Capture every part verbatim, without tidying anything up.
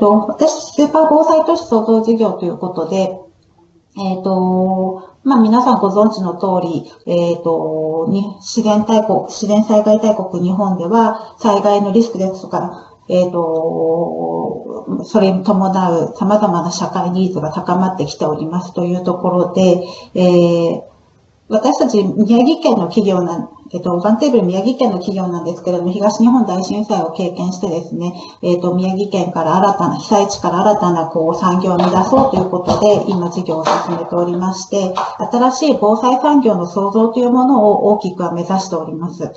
私、スーパー防災都市創造事業ということで、えっと、まあ、皆さんご存知の通り、えっと、自然大国、自然災害大国日本では、災害のリスクですとか、えっと、それに伴う様々な社会ニーズが高まってきておりますというところで、えー、私たち宮城県の企業なん、えっと、ワンテーブル宮城県の企業なんですけれども、東日本大震災を経験してですね、えっと、宮城県から新たな、被災地から新たなこう産業を生み出そうということで、今事業を進めておりまして、新しい防災産業の創造というものを大きくは目指しております。で、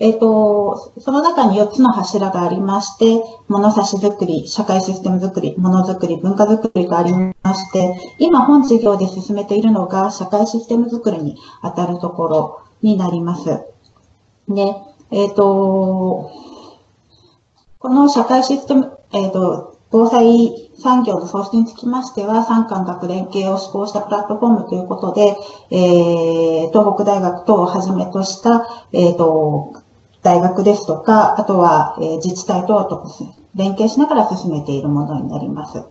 えっと、その中によっつの柱がありまして、物差し作り、社会システム作り、物作り、文化作りがありまして、今本事業で進めているのが、社会システム作りに当たるところ、になります。で、えっと、この社会システム、えっと、防災産業の創出につきましては、産官学連携を施行したプラットフォームということで、えー、東北大学等をはじめとした、えっと、大学ですとか、あとは、えー、自治体等と連携しながら進めているものになります。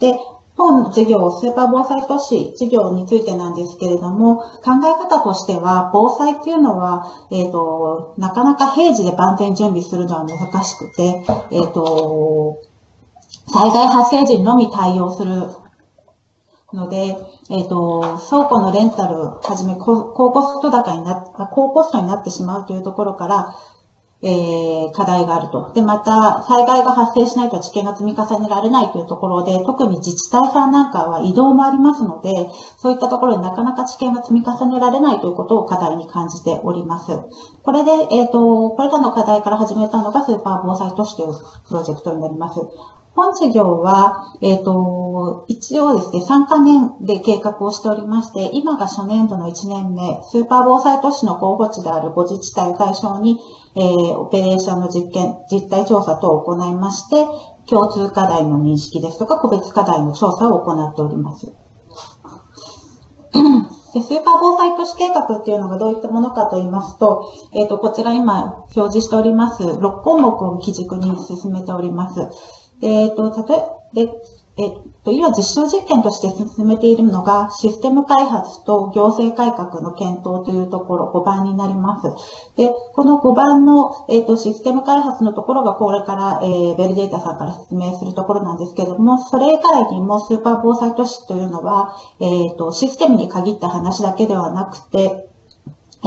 で、本事業、スーパー防災都市事業についてなんですけれども、考え方としては、防災っていうのは、えっと、なかなか平時で万全準備するのは難しくて、えっと、災害発生時のみ対応するので、えっと、倉庫のレンタルをはじめ、高コスト高になっ、高コストになってしまうというところから、えー、課題があると。で、また、災害が発生しないと知見が積み重ねられないというところで、特に自治体さんなんかは移動もありますので、そういったところでなかなか知見が積み重ねられないということを課題に感じております。これで、えっと、これらの課題から始めたのがスーパー防災都市というプロジェクトになります。本事業は、えっと、一応ですね、さんかねんで計画をしておりまして、今が初年度のいちねんめ、スーパー防災都市の候補地であるごじちたい対象に、えー、オペレーションの実験、実態調査等を行いまして、共通課題の認識ですとか、個別課題の調査を行っております。で、スーパー防災都市計画っていうのがどういったものかと言いますと、えっと、こちら今表示しておりますろっこうもくを基軸に進めております。えっと、例えば、えっと、今実証実験として進めているのが、システム開発と行政改革の検討というところ、ごばんになります。で、このごばんの、えっと、システム開発のところが、これから、えー、ベルデータさんから説明するところなんですけれども、それ以外にもスーパー防災都市というのは、えっと、システムに限った話だけではなくて、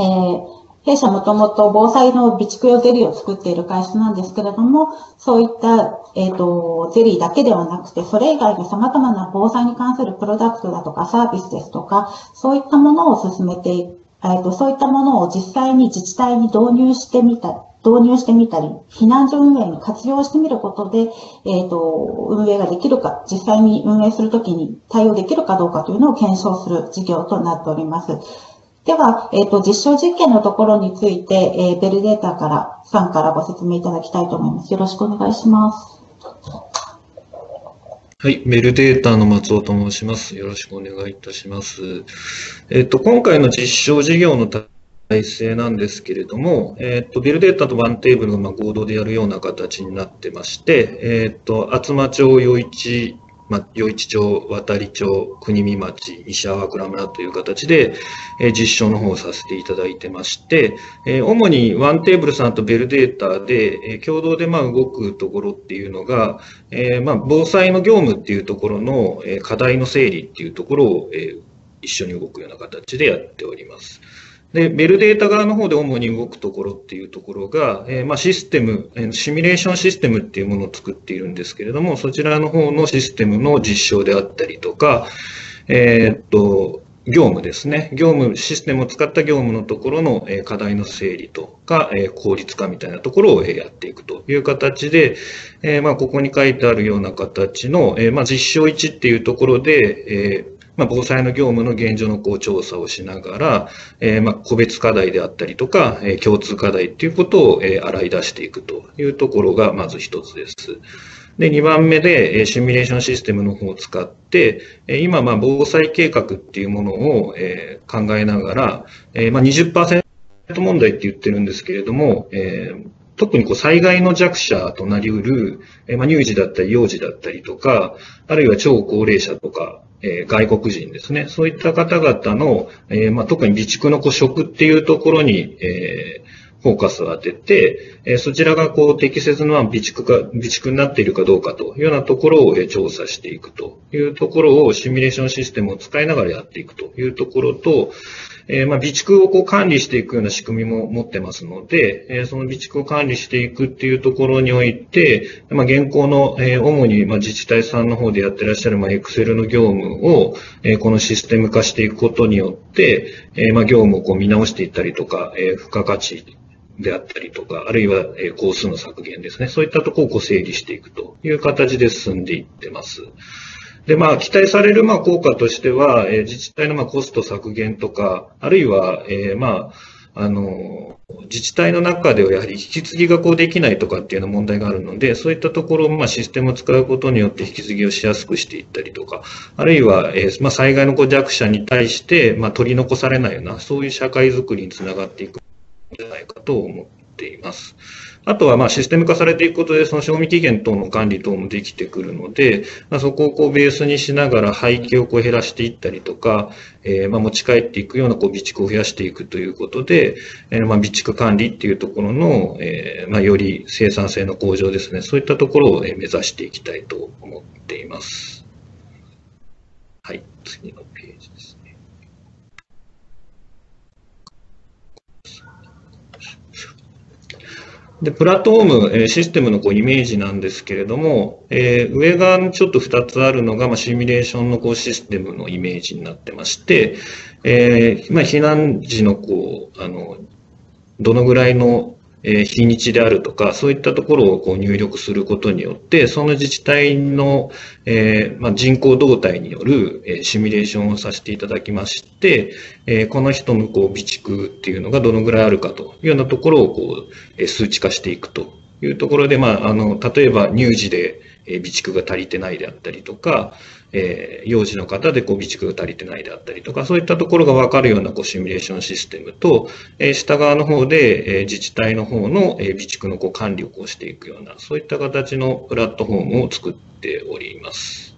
えー弊社もともと防災の備蓄用ゼリーを作っている会社なんですけれども、そういった、えっと、ゼリーだけではなくて、それ以外に様々な防災に関するプロダクトだとかサービスですとか、そういったものを進めて、えっと、そういったものを実際に自治体に導入してみた、導入してみたり、避難所運営に活用してみることで、えっと、運営ができるか、実際に運営するときに対応できるかどうかというのを検証する事業となっております。では、えっと、実証実験のところについて、えー、ベルデータから、さんからご説明いただきたいと思います。よろしくお願いします。はい、ベルデータの松尾と申します。よろしくお願いいたします。えっと、今回の実証事業の体制なんですけれども、えっと、ベルデータとワンテーブルがまあ合同でやるような形になってまして、えっと、厚真町余市、ま、余市町、渡里町、国見町、西粟倉村という形で、えー、実証の方をさせていただいてまして、えー、主にワンテーブルさんとベルデータで、えー、共同でまあ動くところっていうのが、えー、まあ防災の業務っていうところの、えー、課題の整理っていうところを、えー、一緒に動くような形でやっております。で、ベルデータ側の方で主に動くところっていうところが、えー、まあシステム、シミュレーションシステムっていうものを作っているんですけれども、そちらの方のシステムの実証であったりとか、えー、っと、業務ですね。業務、システムを使った業務のところの課題の整理とか、効率化みたいなところをやっていくという形で、えー、まあここに書いてあるような形の、えー、まあ実証いちっていうところで、えーまあ、防災の業務の現状のこう調査をしながら、えー、まあ個別課題であったりとか、えー、共通課題ということを、えー、洗い出していくというところがまず一つです。で、にばんめで、えー、シミュレーションシステムの方を使って、えー、今、まあ、防災計画っていうものを、えー、考えながら、えー、まあ にじゅっパーセント 問題って言ってるんですけれども、えー特にこう災害の弱者となりうる、えーまあ、乳児だったり幼児だったりとか、あるいは超高齢者とか、えー、外国人ですね、そういった方々の、えーまあ、特に備蓄のこう食っていうところに、えー、フォーカスを当てて、えー、そちらがこう適切な備蓄か、備蓄になっているかどうかというようなところを、えー、調査していくというところをシミュレーションシステムを使いながらやっていくというところと、えーまあ、備蓄をこう管理していくような仕組みも持ってますので、えー、その備蓄を管理していくっていうところにおいて、まあ、現行の、えー、主にまあ自治体さんの方でやってらっしゃるまあ Excel の業務を、えー、このシステム化していくことによって、えーまあ、業務をこう見直していったりとか、えー、付加価値であったりとか、あるいは工数の削減ですね、そういったところをこう整理していくという形で進んでいってます。で、まあ、期待される、まあ、効果としては、えー、自治体の、まあ、コスト削減とか、あるいは、えー、まあ、あの、自治体の中ではやはり引き継ぎがこうできないとかっていうの問題があるので、そういったところを、まあ、システムを使うことによって引き継ぎをしやすくしていったりとか、あるいは、えー、まあ、災害のこう弱者に対して、まあ、取り残されないような、そういう社会づくりにつながっていくんじゃないかと思っています。あとはまあシステム化されていくことで、その賞味期限等の管理等もできてくるので、まあ、そこをこうベースにしながら廃棄をこう減らしていったりとか、えー、まあ持ち帰っていくようなこう備蓄を増やしていくということで、えー、まあ備蓄管理っていうところの、えー、まあより生産性の向上ですね、そういったところを目指していきたいと思っています。はい、次のページです。でプラットフォーム、システムのこうイメージなんですけれども、えー、上側にちょっとふたつあるのが、まあ、シミュレーションのこうシステムのイメージになってまして、えーまあ、避難時のこうあのどのぐらいの日にちであるとか、そういったところをこう入力することによって、その自治体の、えーまあ、人口動態による、えー、シミュレーションをさせていただきまして、えー、この人のこう備蓄っていうのがどのぐらいあるかというようなところをこう、えー、数値化していくというところで、まあ、あの例えば乳児で、えー、備蓄が足りてないであったりとか、えー、幼児の方でこう備蓄が足りてないであったりとか、そういったところが分かるようなこうシミュレーションシステムと、えー、下側の方で、えー、自治体の方の、えー、備蓄のこう管理をこうしていくような、そういった形のプラットフォームを作っております。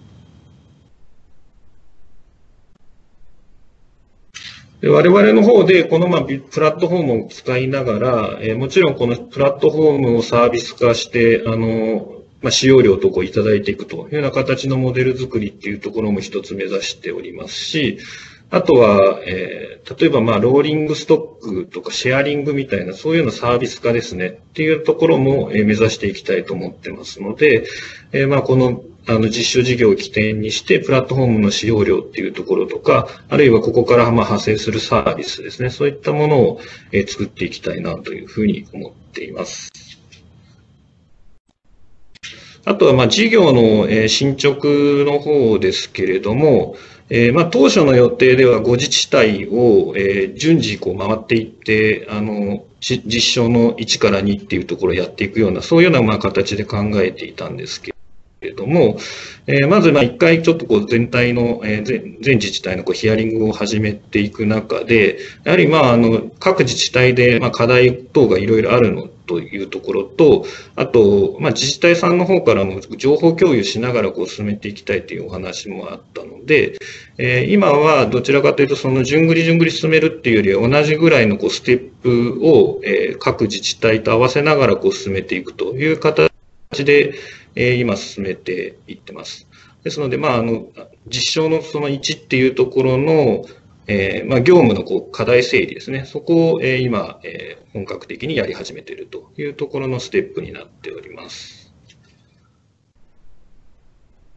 で我々の方でこのまあプラットフォームを使いながら、えー、もちろんこのプラットフォームをサービス化して、あのまあ、使用料とこういただいていくというような形のモデル作りっていうところも一つ目指しておりますし、あとは、えー、例えばまあローリングストックとかシェアリングみたいな、そういうようなサービス化ですねっていうところも目指していきたいと思ってますので、えー、まあこのあの実証事業を起点にして、プラットフォームの使用料っていうところとか、あるいはここからまあ派生するサービスですね、そういったものを作っていきたいなというふうに思っています。あとはまあ事業の進捗の方ですけれども、えー、まあ当初の予定ではご自治体をえ順次こう回っていって、あの実証のいちからにっていうところをやっていくような、そういうようなまあ形で考えていたんですけど、けれども、えー、まずまあいっかいちょっとこう全体の、えー、全, 全自治体のこうヒアリングを始めていく中で、やはりまああの各自治体でまあ課題等がいろいろあるのというところと、あとまあ自治体さんの方からも情報共有しながらこう進めていきたいというお話もあったので、えー、今はどちらかというとその順繰り順繰り進めるっていうよりは同じぐらいのこうステップを、えー、各自治体と合わせながらこう進めていくという形で今進めていってます。ですので、まあ、あの実証のそのいちっていうところの、えーまあ、業務のこう課題整理ですね、そこを今、えー、本格的にやり始めているというところのステップになっております。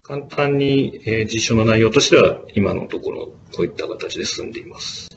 簡単に、えー、実証の内容としては今のところこういった形で進んでいます。